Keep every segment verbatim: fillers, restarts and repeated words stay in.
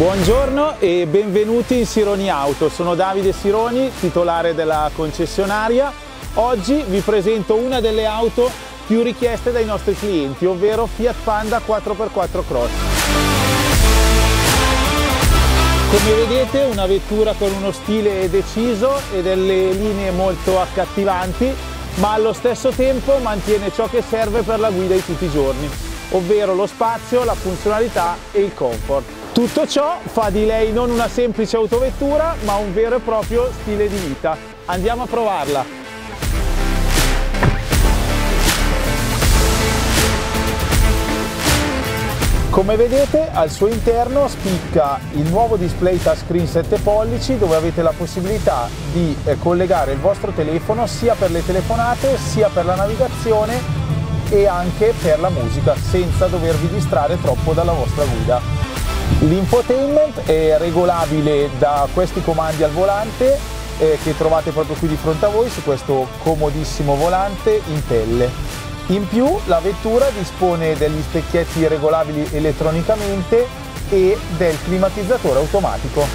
Buongiorno e benvenuti in Sironi Auto, sono Davide Sironi, titolare della concessionaria. Oggi vi presento una delle auto più richieste dai nostri clienti, ovvero Fiat Panda quattro per quattro Cross. Come vedete, una vettura con uno stile deciso e delle linee molto accattivanti, ma allo stesso tempo mantiene ciò che serve per la guida di tutti i giorni, ovvero lo spazio, la funzionalità e il comfort. Tutto ciò fa di lei non una semplice autovettura, ma un vero e proprio stile di vita. Andiamo a provarla! Come vedete, al suo interno spicca il nuovo display touchscreen sette pollici, dove avete la possibilità di collegare il vostro telefono sia per le telefonate, sia per la navigazione e anche per la musica, senza dovervi distrarre troppo dalla vostra guida. L'infotainment è regolabile da questi comandi al volante eh, che trovate proprio qui di fronte a voi su questo comodissimo volante in pelle. In più la vettura dispone degli specchietti regolabili elettronicamente e del climatizzatore automatico.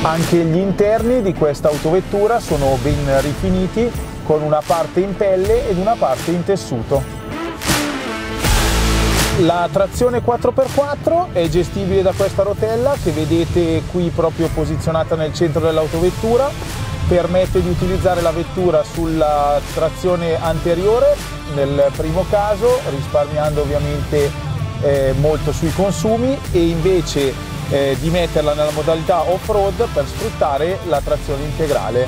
Anche gli interni di questa autovettura sono ben rifiniti con una parte in pelle ed una parte in tessuto. La trazione quattro per quattro è gestibile da questa rotella che vedete qui proprio posizionata nel centro dell'autovettura, permette di utilizzare la vettura sulla trazione anteriore nel primo caso, risparmiando ovviamente eh, molto sui consumi, e invece eh, di metterla nella modalità off-road per sfruttare la trazione integrale.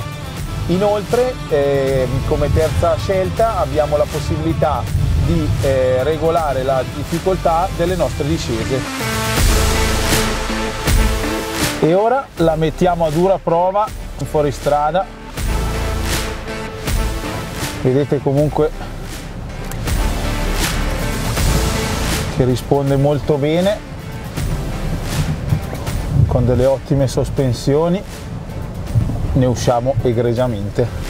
Inoltre eh, come terza scelta abbiamo la possibilità di eh, regolare la difficoltà delle nostre discese. E ora la mettiamo a dura prova fuori strada. Vedete comunque che risponde molto bene, con delle ottime sospensioni ne usciamo egregiamente.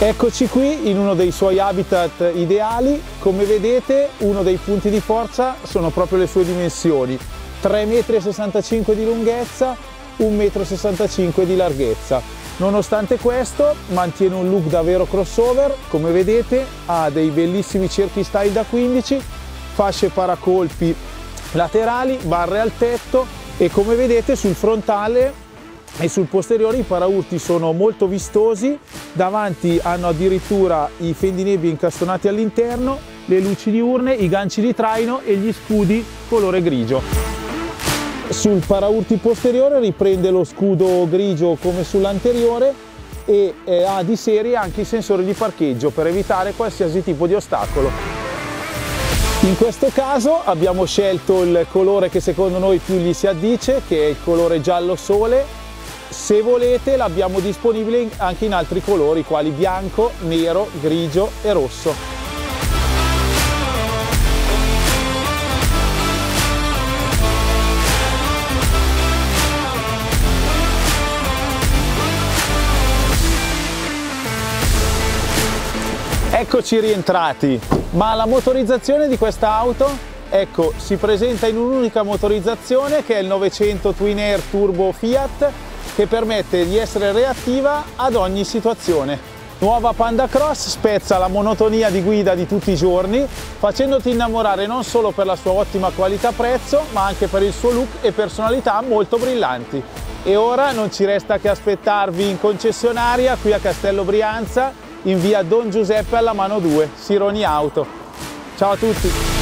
Eccoci qui in uno dei suoi habitat ideali. Come vedete, uno dei punti di forza sono proprio le sue dimensioni: tre virgola sessantacinque metri di lunghezza, uno virgola sessantacinque metri di larghezza. Nonostante questo mantiene un look davvero crossover. Come vedete ha dei bellissimi cerchi style da quindici, fasce paracolpi laterali, barre al tetto, e come vedete sul frontale e sul posteriore i paraurti sono molto vistosi, davanti hanno addirittura i fendinebbia incastonati all'interno, le luci diurne, i ganci di traino e gli scudi colore grigio. Sul paraurti posteriore riprende lo scudo grigio come sull'anteriore e eh, ha di serie anche i sensori di parcheggio per evitare qualsiasi tipo di ostacolo. In questo caso abbiamo scelto il colore che secondo noi più gli si addice, che è il colore giallo sole. Se volete l'abbiamo disponibile anche in altri colori quali bianco, nero, grigio e rosso. Eccoci rientrati, ma la motorizzazione di questa auto? Ecco, si presenta in un'unica motorizzazione che è il novecento Twin Air Turbo Fiat, che permette di essere reattiva ad ogni situazione. Nuova Panda Cross spezza la monotonia di guida di tutti i giorni, facendoti innamorare non solo per la sua ottima qualità-prezzo, ma anche per il suo look e personalità molto brillanti. E ora non ci resta che aspettarvi in concessionaria qui a Castello Brianza, in via Don Giuseppe alla mano due, Sironi Auto. Ciao a tutti!